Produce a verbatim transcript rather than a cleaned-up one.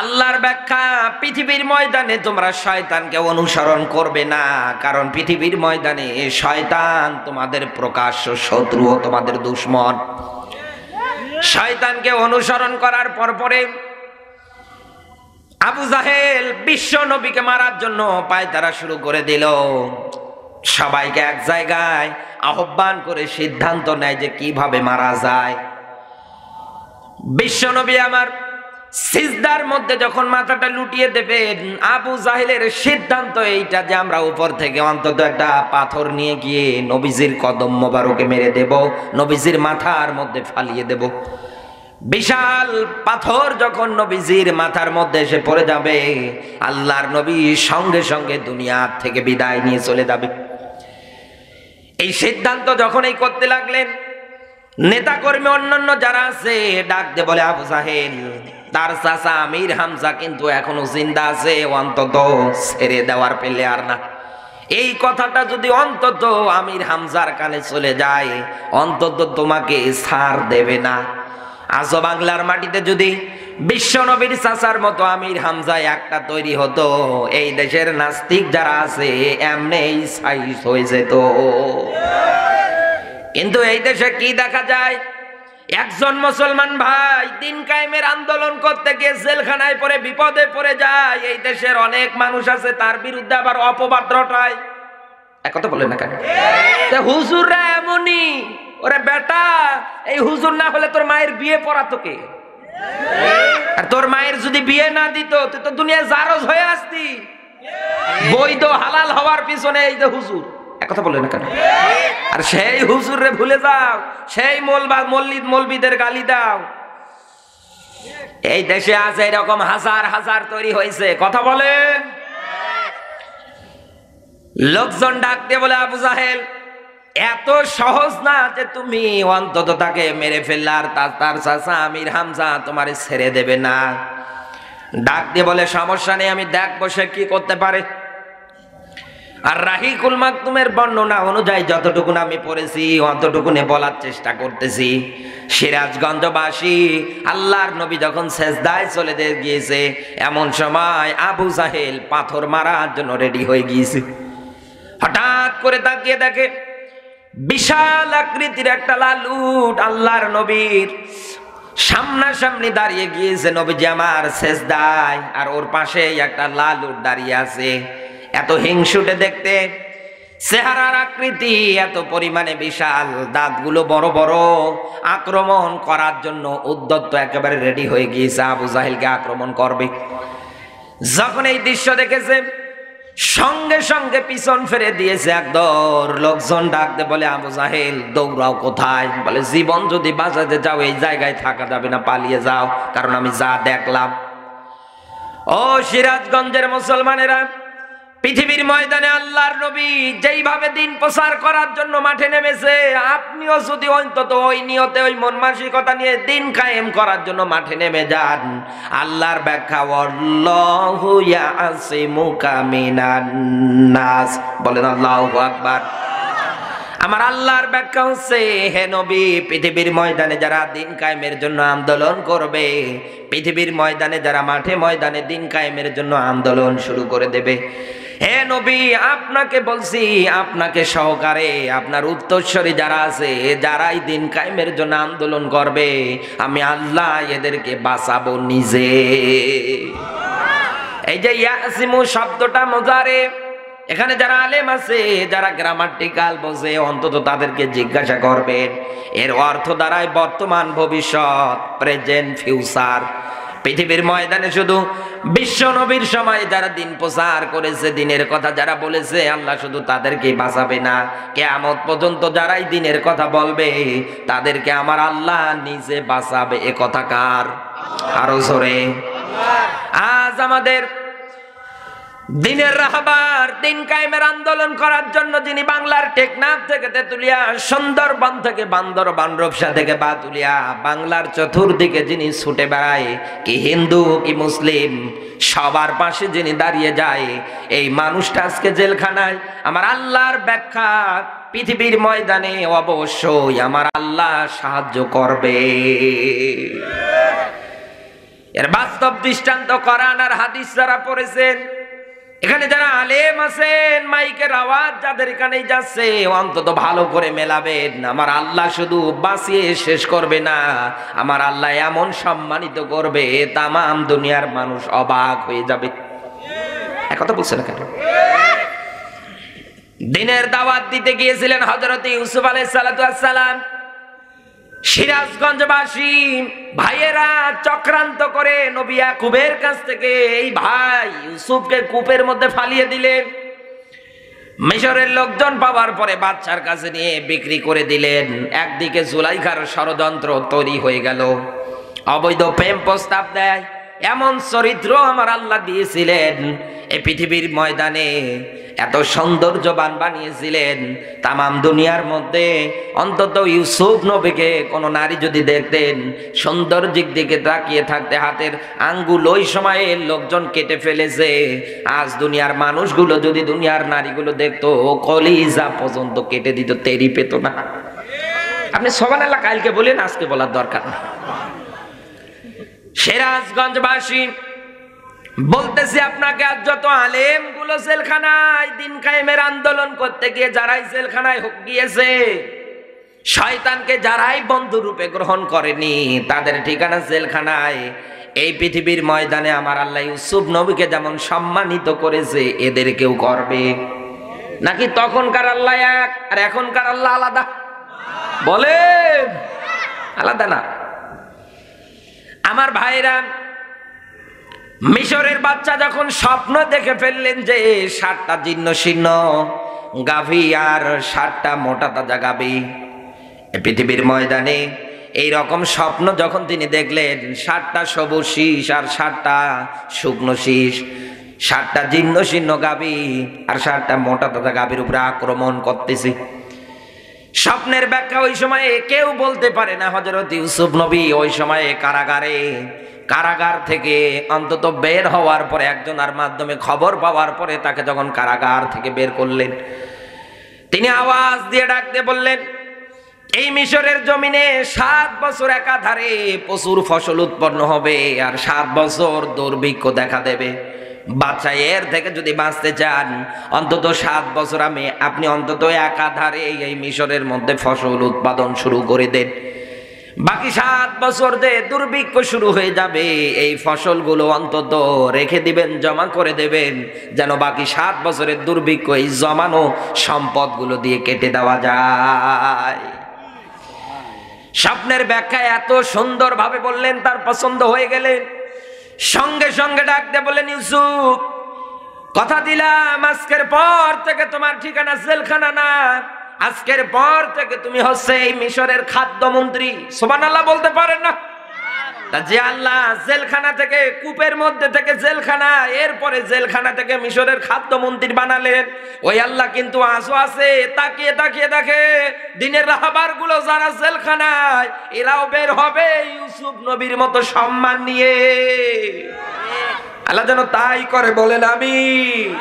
আল্লাহর ব্যাখ্যা, পৃথিবীর ময়দানে তোমরা শয়তানকে অনুসরণ করবে না, কারণ পৃথিবীর ময়দানে শয়তান তোমাদের প্রকাশ্য শত্রু ও তোমাদের দুশমন। শয়তানকে অনুসরণ করার পরপরে আবু জাহেল বিশ্ব নবীকে মারার জন্য পায়তারা শুরু করে দিল। সবাইকে এক জায়গায় আহ্বান করে সিদ্ধান্ত নেয় যে কিভাবে মারা যায়। বিশ্ব নবী আমার সিজদার মধ্যে যখন মাথাটা লুটিয়ে দেবেন, আবু জাহেলের সিদ্ধান্ত এইটা যে আমরা উপর থেকে অন্তত একটা পাথর নিয়ে গিয়ে নবীজির কদম মোবারকে মেরে দেব, নবীজির মাথার মধ্যে ফালিয়ে দেব। বিশাল পাথর যখন নবীজির মাথার মধ্যে এসে পড়ে যাবে, আল্লাহর নবী সঙ্গে সঙ্গে দুনিয়া থেকে বিদায় নিয়ে চলে যাবে। এই সিদ্ধান্ত যখন এই করতে লাগলেন, নেতা কর্মী অন্যান্য যারা আছে ডাক দিয়ে বলে, আবু জাহেল তার চাচা আমির হামজা কিন্তু এখনো জিন্দা আছে, অন্তত ছেড়ে দেওয়ার পেলে আর না। এই কথাটা যদি অন্তত আমির হামজার কানে চলে যায়, অন্তত তোমাকে ছাড় দেবে না। আজ বাংলার মাটিতে যদি বিশ্ব নবীর চাচার মতো আমির হামজা একটা তৈরি হতো, এই দেশের নাস্তিক যারা আছে এমনি সাইজ হয়ে যেত। কিন্তু এই দেশে কি দেখা যায়, একজন মুসলমান ভাই দিন কায়েমের আন্দোলন করতে গিয়ে জেলখানায় পড়ে বিপদে পড়ে যায়। এই দেশের অনেক মানুষ আছে তার বিরুদ্ধে আবার অপবাদ রটায়। এক কথা বলেন না কেন? হুজুররা এমনই। ওরে বেটা, এই হুজুর না হলে তোর মায়ের বিয়ে পড়াতো কে? আর তোর মায়ের যদি বিয়ে না দিত তুই তো দুনিয়ায় জারজ হয়ে আসতি। বৈধ হালাল হওয়ার পিছনে এই যে হুজুর। এক কথা বলেন না কেন? আর সেই হুজুররে ভুলে যাও, সেই মোলবাদ মল্লিদ মলবিদের গালি দাও। এই দেশে আজ এরকম হাজার হাজার তৈরি হয়েছে। কথা বলেন। লোকজন ডাক দিয়ে বলে, আবু জাহেল এত সহজ না যে তুমি অন্তত তাকে মেরে ফেললে আর তার চাচা আমির হামজা তোমার ছেড়ে দেবে না। ডাক দিয়ে বলে, সমস্যা নেই, আমি দেখবো সে কি করতে পারে। আর রাহিকুল মাকতুমের বর্ণনা অনুযায়ী যতটুকুন আমি পড়েছি অতটুকুনে বলার চেষ্টা করতেছি। সিরাজগঞ্জবাসী আল্লাহর নবী যখন সেজদায় চলে গিয়েছে, এমন সময় আবু জাহেল পাথর মারার জন্য রেডি হয়ে গিয়েছে। হঠাৎ করে তাকিয়ে দেখে বিশাল আকৃতির একটা লালুট আল্লাহর নবীর সামনাসামনি দাঁড়িয়ে গিয়েছে। নবীজি আমার সেজদায়, আর ওর পাশে একটা লালুট দাঁড়িয়ে আছে। এত হিংসুটে দেখতে, চেহারার আকৃতি এত পরিমাণে বিশাল, দাঁতগুলো বড় বড়, আক্রমণ করার জন্য উদ্যত একেবারে রেডি হয়ে গিয়েছে, আবু জাহেলকে আক্রমণ করবে। যখন এই দৃশ্য দেখেছে সঙ্গে সঙ্গে পিছন ফেরে দিয়েছে একদর। লোকজন ডাকতে বলে, আবু জাহেল দৌড়াও কোথায়? বলে, জীবন যদি বাঁচাতে যাও এই জায়গায় থাকা যাবে না, পালিয়ে যাও, কারণ আমি যা দেখলাম। ও সিরাজগঞ্জের মুসলমানেরা, পৃথিবীর ময়দানে আল্লাহর নবী যেইভাবে দিন প্রচার করার জন্য মাঠে নেমেছে, আপনিও যদি অন্তত ওই নিয়তে ওই মন মানসিকতা নিয়ে দিন কায়েম করার জন্য মাঠে নেমে যান, আল্লাহর ব্যাখ্যা আল্লাহু ইয়াসিমুকা মিনান নাস, বলেন আল্লাহু আকবার। আমার আল্লাহর ব্যাখ্যা হচ্ছে, হে নবী, পৃথিবীর ময়দানে যারা দিন কায়েমের জন্য আন্দোলন করবে, পৃথিবীর ময়দানে যারা মাঠে ময়দানে দিন কায়েমের জন্য আন্দোলন শুরু করে দেবে, হে নবী আপনাকে বলছি, আপনাকে সহকারে আপনার উত্তরসূরি যারা আছে, যারাই দিন কায়েমের জন্য আন্দোলন করবে, আমি আল্লাহ এদেরকে বাঁচাবো নিজে। এই যে ইয়াসিমু শব্দটা মুজারে, এখানে যারা আলেম আছে, যারা গ্রামাটিক্যাল বোঝে, অন্তত তাদেরকে জিজ্ঞাসা করবেন এর অর্থ দ্বারাই বর্তমান, ভবিষ্যৎ, প্রেজেন্ট, ফিউচার। পৃথিবীর ময়দানে শুধু বিশ্ব নবীর সময়ে যারা দিন প্রচার করেছে, দিনের কথা যারা বলেছে, আল্লাহ শুধু তাদেরকে বাঁচাবে না, কিয়ামত পর্যন্ত যারাই দিনের কথা বলবে তাদেরকে আমার আল্লাহ নিজে বাঁচাবে। এ কথা কার? আরো জোরে। আজ আমাদের দিনের রাহাবার, দিন কায়েমের আন্দোলন করার জন্য যিনি বাংলার টেকনাফ থেকে তেতুলিয়া, সুন্দরবন থেকে বান্দরবান, রূপসা থেকে বাতুলিয়া, বাংলার চতুর্দিকে যিনি ছুটে বেড়ায়, কি হিন্দু কি মুসলিম সবার পাশে যিনি দাঁড়িয়ে যায়, এই মানুষটা আজকে জেলখানায়। আমার আল্লাহর ব্যাখ্যা, পৃথিবীর ময়দানে অবশ্যই আমার আল্লাহ সাহায্য করবে। এর বাস্তব দৃষ্টান্ত কোরআন আর হাদিস যারা পড়েছেন, এখানে যারা আলেম আছেন, মাইকের আওয়াজ যাদের কানেই যাচ্ছে অন্তত ভালো করে মেলাবেন। আমার আল্লাহ শুধু বাঁচিয়ে শেষ করবে না, আমার আল্লাহ এমন সম্মানিত করবে তামাম দুনিয়ার মানুষ অবাক হয়ে যাবে। এক কথা বলছে না কেন? দিনের দাওয়াত দিতে গিয়েছিলেন হযরত ইউসুফ আলাইহিস সালাতু ওয়াস সালাম। সিরাজগঞ্জবাসী ভাইয়েরা চক্রান্ত করে নবী ইয়াকুবের কাছ থেকে এই ভাই ইউসুফকে কূপের মধ্যে ফালিয়ে দিলেন। মিশরের লোকজন পাওয়ার পরে বাদশার কাছে নিয়ে বিক্রি করে দিলেন। একদিকে জুলাইখার ষড়যন্ত্র তৈরি হয়ে গেল, অবৈধ প্রেম প্রস্তাব দেয়, এমন চরিত্র আমার আল্লাহ দিয়েছিলেন এই পৃথিবীর ময়দানে, এত সৌন্দর্যবান বানিয়েছিলেন তামাম দুনিয়ার মধ্যে অন্তত ইউসুফ নবীকে কোনো নারী যদি দেখতেন সৌন্দর্যের দিকে তাকিয়ে থাকতে হাতের আঙ্গুল ওই সময়ে লোকজন কেটে ফেলেছে। আজ দুনিয়ার মানুষগুলো যদি দুনিয়ার নারীগুলো দেখতো কলিজা পর্যন্ত কেটে দিত, তেরি পেত না। আপনি সবান আল্লাহ কালকে বলেন, আজকে বলার দরকার না। সিরাজগঞ্জবাসী বলতেছি আপনাকে, আজ যত আলেম গুলো জেলখানায় দিন কায়েমের আন্দোলন করতে গিয়ে যারাই জেলখানায় হোক গিয়েছে, শয়তানকে যারাই বন্ধু রূপে গ্রহণ করেনি তাদের ঠিকানা জেলখানায়। এই পৃথিবীর ময়দানে আমার আল্লাহ ইউসুফ নবীকে যেমন সম্মানিত করেছে এদেরকেও করবে। নাকি তখনকার আল্লাহ এক আর এখনকার আল্লাহ আলাদা? বলেন, আলাদা না? আমার ভাইরা, মিশরের বাচ্চা যখন স্বপ্ন দেখে ফেললেন যে ষাটটা জীর্ণ শীর্ণ গাভী আর ষাটটা মোটা তাজা গাভী, পৃথিবীর ময়দানে এই রকম স্বপ্ন যখন তিনি দেখলেন, ষাটটা সবুজ শীষ আর ষাটটা শুকনো শীষ, ষাটটা জীর্ণ শীর্ণ গাভী আর ষাটটা মোটা তাজা গাভীর উপরে আক্রমণ করতেছে। স্বপ্নের ব্যাখ্যা ওই সময়ে কেউ বলতে পারে না। হযরত ইউসুফ নবী ওই সময়ে কারাগারে, কারাগার থেকে অন্তত বের হওয়ার পরে একজনের মাধ্যমে খবর পাওয়ার পরে তাকে যখন কারাগার থেকে বের করলেন, তিনি আওয়াজ দিয়ে ডাকতে বললেন, এই মিশরের জমিনে সাত বছর একাধারে প্রচুর ফসল উৎপন্ন হবে আর সাত বছর দুর্ভিক্ষ দেখা দেবে। বাচ্চা এর থেকে যদি বাঁচতে চান অন্তত সাত বছর আমি আপনি অন্তত একাধারে এই মিশরের মধ্যে ফসল উৎপাদন শুরু করে দেন, বাকি সাত বছর যে দুর্ভিক্ষ শুরু হয়ে যাবে এই ফসলগুলো অন্তত রেখে দিবেন, জমা করে দেবেন, যেন বাকি সাত বছরের দুর্ভিক্ষ এই জমানো সম্পদগুলো দিয়ে কেটে দেওয়া যায়। স্বপ্নের ব্যাখ্যা এত সুন্দরভাবে বললেন, তার পছন্দ হয়ে গেলেন। সঙ্গে সঙ্গে ডাকতে বললেন, ইউসুফ কথা দিলাম আজকের পর থেকে তোমার ঠিকানা জেলখানা না, আজকের পর থেকে তুমি হচ্ছে এই মিশরের খাদ্যমন্ত্রী। সুবহানাল্লাহ বলতে পারেন না? যে আল্লাহ জেলখানা থেকে কূপের মধ্যে থেকে জেলখানা, এরপরে জেলখানা থেকে মিশরের খাদ্যমন্ত্রী বানালেন, ওই আল্লাহ কিন্তু আজও আছে। তাকিয়ে তাকিয়ে দেখে দিনের রাহাবার গুলো যারা জেলখানায়, এরাও বের হবে ইউসুফ নবীর মতো সম্মান নিয়ে। আল্লাহ যেন তাই করে, বলেন আমিন।